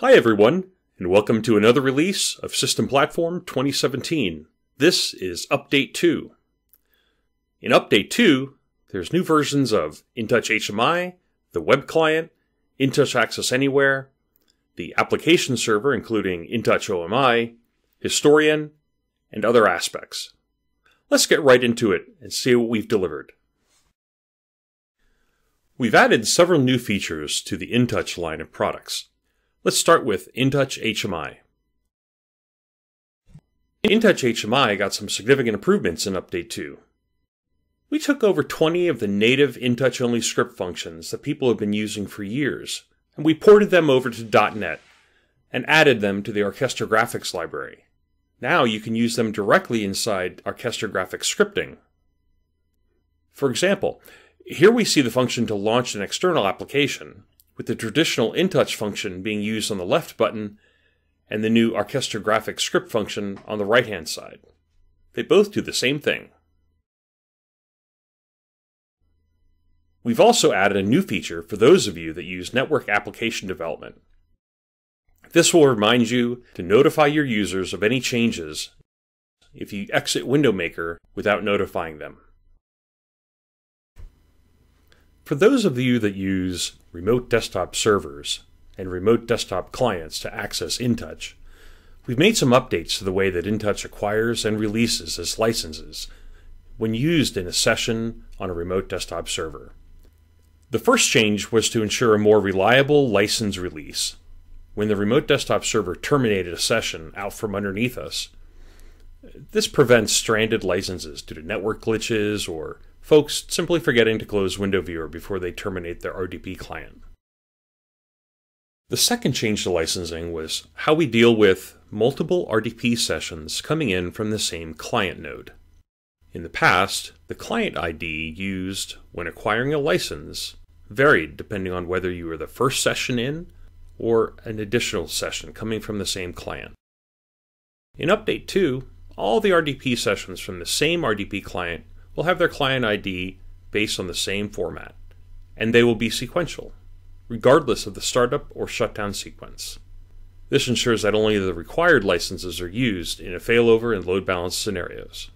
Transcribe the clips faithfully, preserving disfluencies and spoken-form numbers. Hi everyone, and welcome to another release of System Platform twenty seventeen. This is Update two. In Update two, there's new versions of InTouch H M I, the web client, InTouch Access Anywhere, the application server including InTouch O M I, Historian, and other aspects. Let's get right into it and see what we've delivered. We've added several new features to the InTouch line of products. Let's start with InTouch H M I. InTouch H M I got some significant improvements in Update two. We took over twenty of the native InTouch-only script functions that people have been using for years, and we ported them over to dot net and added them to the ArchestrA Graphics library. Now you can use them directly inside ArchestrA Graphics scripting. For example, here we see the function to launch an external application, with the traditional InTouch function being used on the left button and the new ArchestrA Graphics script function on the right-hand side. They both do the same thing. We've also added a new feature for those of you that use network application development. This will remind you to notify your users of any changes if you exit Window Maker without notifying them. For those of you that use remote desktop servers and remote desktop clients to access InTouch, we've made some updates to the way that InTouch acquires and releases its licenses when used in a session on a remote desktop server. The first change was to ensure a more reliable license release. When the remote desktop server terminated a session out from underneath us, this prevents stranded licenses due to network glitches or folks simply forgetting to close Window Viewer before they terminate their R D P client. The second change to licensing was how we deal with multiple R D P sessions coming in from the same client node. In the past, the client I D used when acquiring a license varied depending on whether you were the first session in or an additional session coming from the same client. In Update two, all the R D P sessions from the same R D P client will have their client I D based on the same format, and they will be sequential, regardless of the startup or shutdown sequence. This ensures that only the required licenses are used in a failover and load balance scenarios.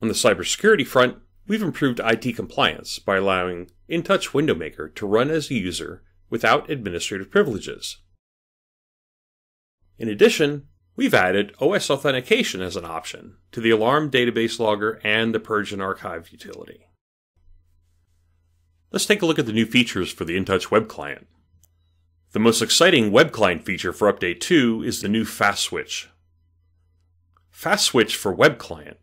On the cybersecurity front, we've improved I T compliance by allowing InTouch Window Maker to run as a user without administrative privileges. In addition, we've added O S authentication as an option to the Alarm Database Logger and the Purge and Archive utility. Let's take a look at the new features for the InTouch web client. The most exciting web client feature for Update two is the new FastSwitch. FastSwitch for web client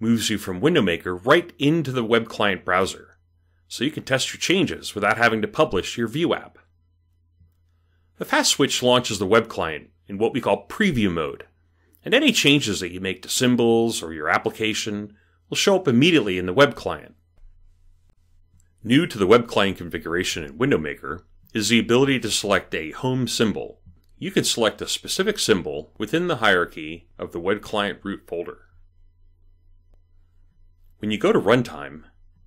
moves you from Window Maker right into the web client browser, so you can test your changes without having to publish your ViewApp. The FastSwitch launches the web client in what we call preview mode, and any changes that you make to symbols or your application will show up immediately in the web client. New to the web client configuration in Window Maker is the ability to select a home symbol. You can select a specific symbol within the hierarchy of the web client root folder. When you go to runtime,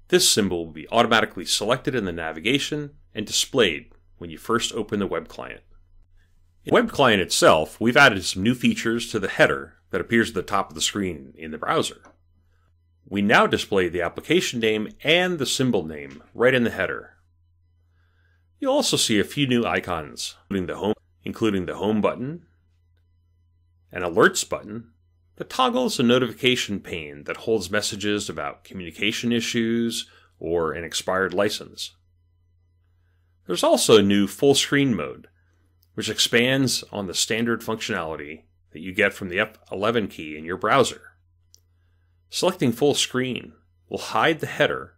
this symbol will be automatically selected in the navigation and displayed when you first open the web client. In the web client itself, we've added some new features to the header that appears at the top of the screen in the browser. We now display the application name and the symbol name right in the header. You'll also see a few new icons, including the home, including the home button, an alerts button that toggles a notification pane that holds messages about communication issues or an expired license. There's also a new full screen mode, which expands on the standard functionality that you get from the F eleven key in your browser. Selecting full screen will hide the header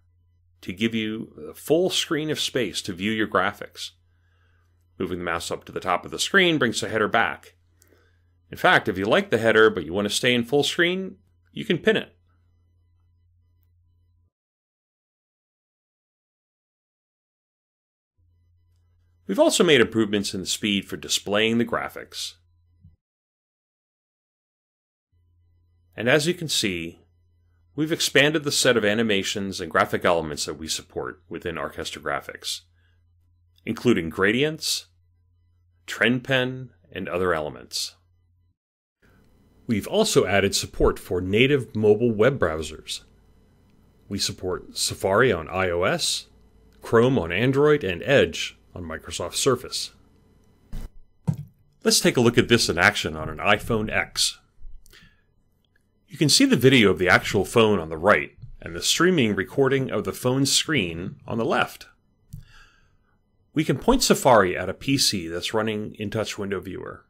to give you the full screen of space to view your graphics. Moving the mouse up to the top of the screen brings the header back. In fact, if you like the header but you want to stay in full screen, you can pin it. We've also made improvements in the speed for displaying the graphics. And as you can see, we've expanded the set of animations and graphic elements that we support within ArchestrA Graphics, including gradients, Trend Pen, and other elements. We've also added support for native mobile web browsers. We support Safari on iOS, Chrome on Android, and Edge on Microsoft Surface. Let's take a look at this in action on an iPhone ten. You can see the video of the actual phone on the right and the streaming recording of the phone's screen on the left. We can point Safari at a P C that's running InTouch Window Viewer.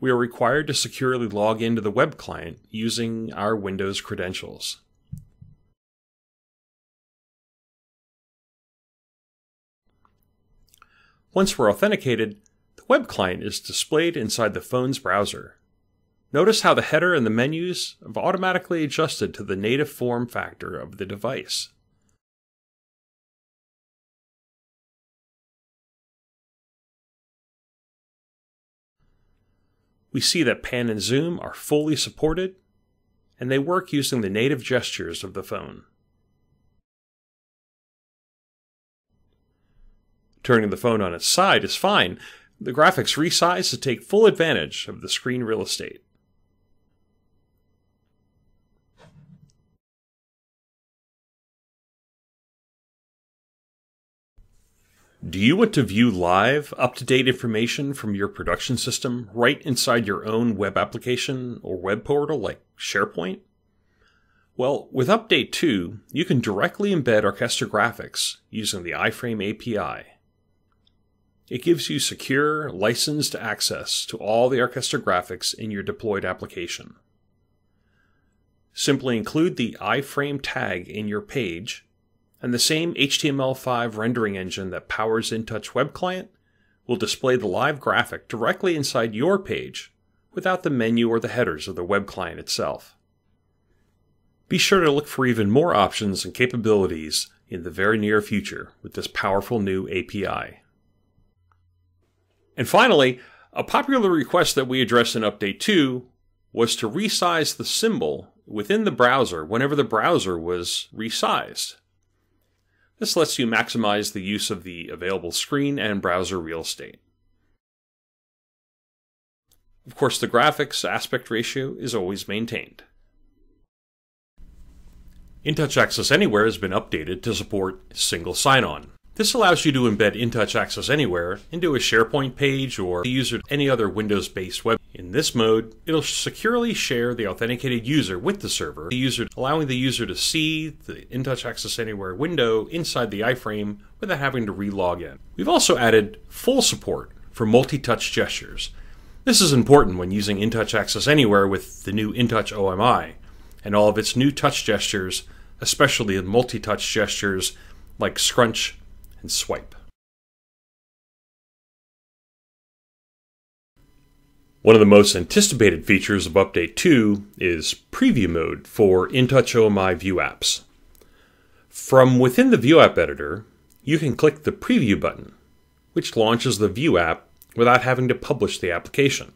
We are required to securely log into the web client using our Windows credentials. Once we're authenticated, the web client is displayed inside the phone's browser. Notice how the header and the menus have automatically adjusted to the native form factor of the device. We see that pan and zoom are fully supported, and they work using the native gestures of the phone. Turning the phone on its side is fine. The graphics resize to take full advantage of the screen real estate. Do you want to view live, up-to-date information from your production system right inside your own web application or web portal like SharePoint? Well, with Update two, you can directly embed ArchestrA Graphics using the iframe A P I. It gives you secure, licensed access to all the ArchestrA Graphics in your deployed application. Simply include the iframe tag in your page, and the same H T M L five rendering engine that powers InTouch Web Client will display the live graphic directly inside your page without the menu or the headers of the web client itself. Be sure to look for even more options and capabilities in the very near future with this powerful new A P I. And finally, a popular request that we addressed in Update two was to resize the symbol within the browser whenever the browser was resized. This lets you maximize the use of the available screen and browser real estate. Of course, the graphics aspect ratio is always maintained. InTouch Access Anywhere has been updated to support single sign-on. This allows you to embed InTouch Access Anywhere into a SharePoint page or the user any other Windows-based web. In this mode, it'll securely share the authenticated user with the server, the user allowing the user to see the InTouch Access Anywhere window inside the iframe without having to re-log in. We've also added full support for multi-touch gestures. This is important when using InTouch Access Anywhere with the new InTouch O M I and all of its new touch gestures, especially the multi-touch gestures like scrunch and swipe. One of the most anticipated features of Update two is Preview Mode for InTouch O M I View Apps. From within the ViewApp editor, you can click the Preview button, which launches the View app without having to publish the application.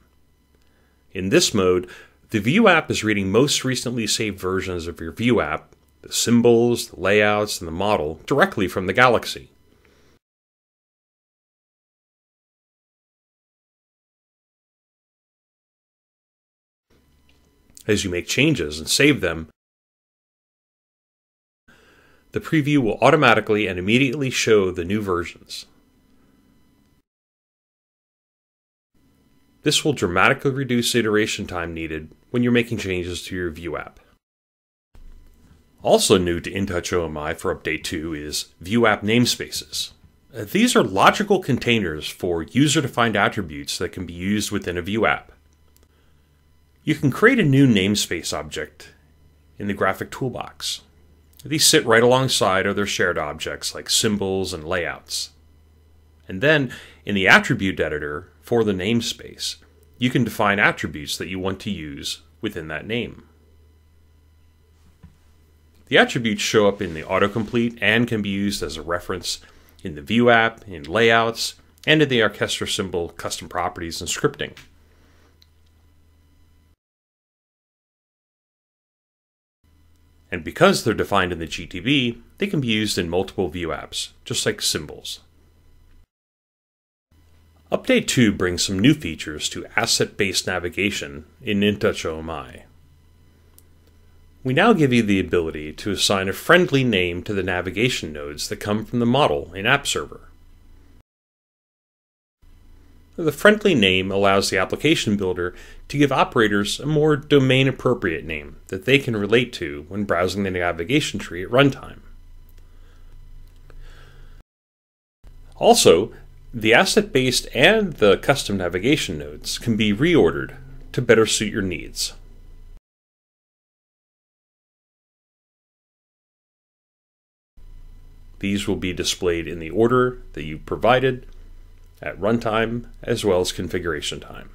In this mode, the View app is reading most recently saved versions of your View app, the symbols, the layouts, and the model directly from the Galaxy. As you make changes and save them, the preview will automatically and immediately show the new versions. This will dramatically reduce iteration time needed when you're making changes to your View app. Also new to InTouch O M I for Update two is ViewApp namespaces. These are logical containers for user-defined attributes that can be used within a View app. You can create a new namespace object in the graphic toolbox. These sit right alongside other shared objects like symbols and layouts. And then in the attribute editor for the namespace, you can define attributes that you want to use within that name. The attributes show up in the autocomplete and can be used as a reference in the View app, in layouts, and in the ArchestrA symbol custom properties and scripting. And because they're defined in the G T V, they can be used in multiple view apps, just like symbols. Update two brings some new features to asset-based navigation in InTouch O M I. We now give you the ability to assign a friendly name to the navigation nodes that come from the model in App Server. The friendly name allows the application builder to give operators a more domain-appropriate name that they can relate to when browsing the navigation tree at runtime. Also, the asset-based and the custom navigation nodes can be reordered to better suit your needs. These will be displayed in the order that you provided at runtime as well as configuration time.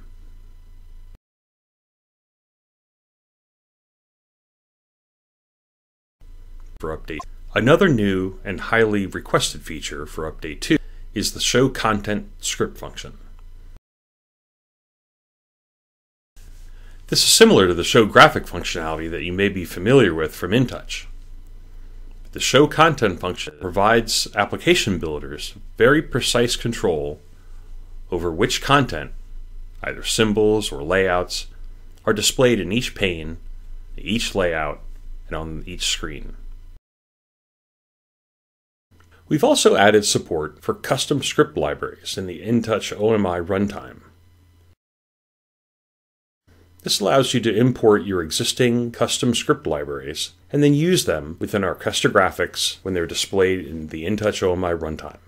For update, another new and highly requested feature for update two is the show content script function. This is similar to the show graphic functionality that you may be familiar with from InTouch. The show content function provides application builders very precise control over which content, either symbols or layouts, are displayed in each pane, each layout, and on each screen. We've also added support for custom script libraries in the InTouch O M I runtime. This allows you to import your existing custom script libraries and then use them within ArchestrA Graphics when they're displayed in the InTouch O M I runtime.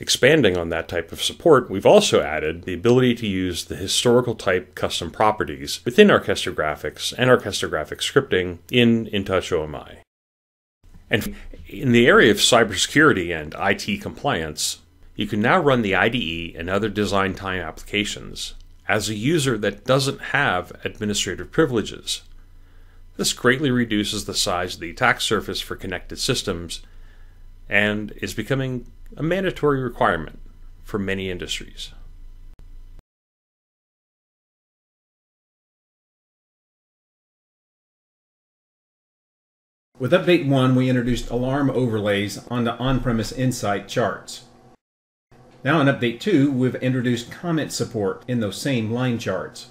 Expanding on that type of support, we've also added the ability to use the historical type custom properties within ArchestrA Graphics and ArchestrA Graphics scripting in InTouch O M I. And in the area of cybersecurity and I T compliance, you can now run the I D E and other design time applications as a user that doesn't have administrative privileges. This greatly reduces the size of the attack surface for connected systems and is becoming a mandatory requirement for many industries. With Update one, we introduced alarm overlays on the on-premise Insight charts. Now in Update two, we've introduced comment support in those same line charts.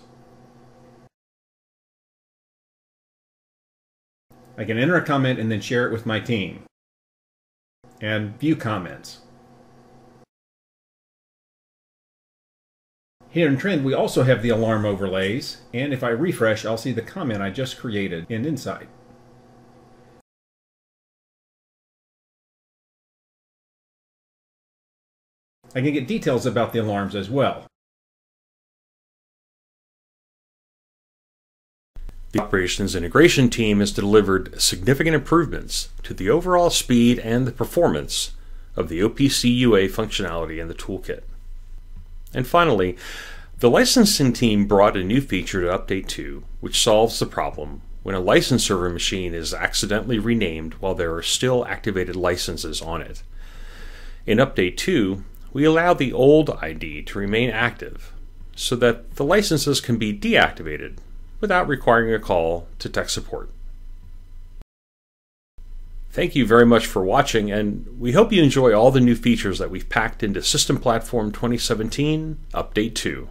I can enter a comment and then share it with my team. And view comments. Here in Trend, we also have the alarm overlays, and if I refresh, I'll see the comment I just created in Insight. I can get details about the alarms as well. The operations integration team has delivered significant improvements to the overall speed and the performance of the O P C U A functionality in the toolkit. And finally, the licensing team brought a new feature to Update two, which solves the problem when a license server machine is accidentally renamed while there are still activated licenses on it. In Update two, we allow the old I D to remain active so that the licenses can be deactivated without requiring a call to tech support. Thank you very much for watching, and we hope you enjoy all the new features that we've packed into System Platform twenty seventeen Update two.